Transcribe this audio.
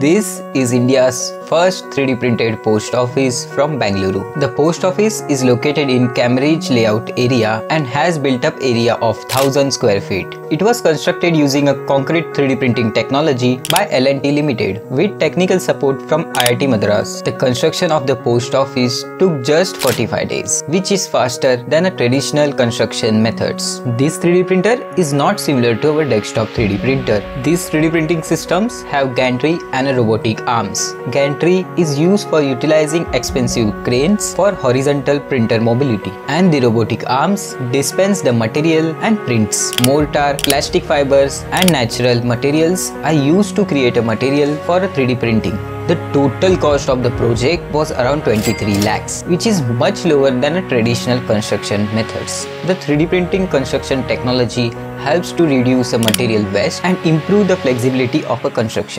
This is India's first 3D printed post office from Bengaluru. The post office is located in Cambridge Layout area and has built up area of 1000 square feet. It was constructed using a concrete 3D printing technology by L&T Limited with technical support from IIT Madras. The construction of the post office took just 45 days, which is faster than a traditional construction methods. This 3D printer is not similar to our desktop 3D printer. These 3D printing systems have gantry and robotic arms. Gantry is used for utilizing expensive cranes for horizontal printer mobility, and the robotic arms dispense the material and prints. Mortar, plastic fibers and natural materials are used to create a material for a 3D printing. The total cost of the project was around 23 lakhs, which is much lower than a traditional construction methods. The 3D printing construction technology helps to reduce the material waste and improve the flexibility of a construction.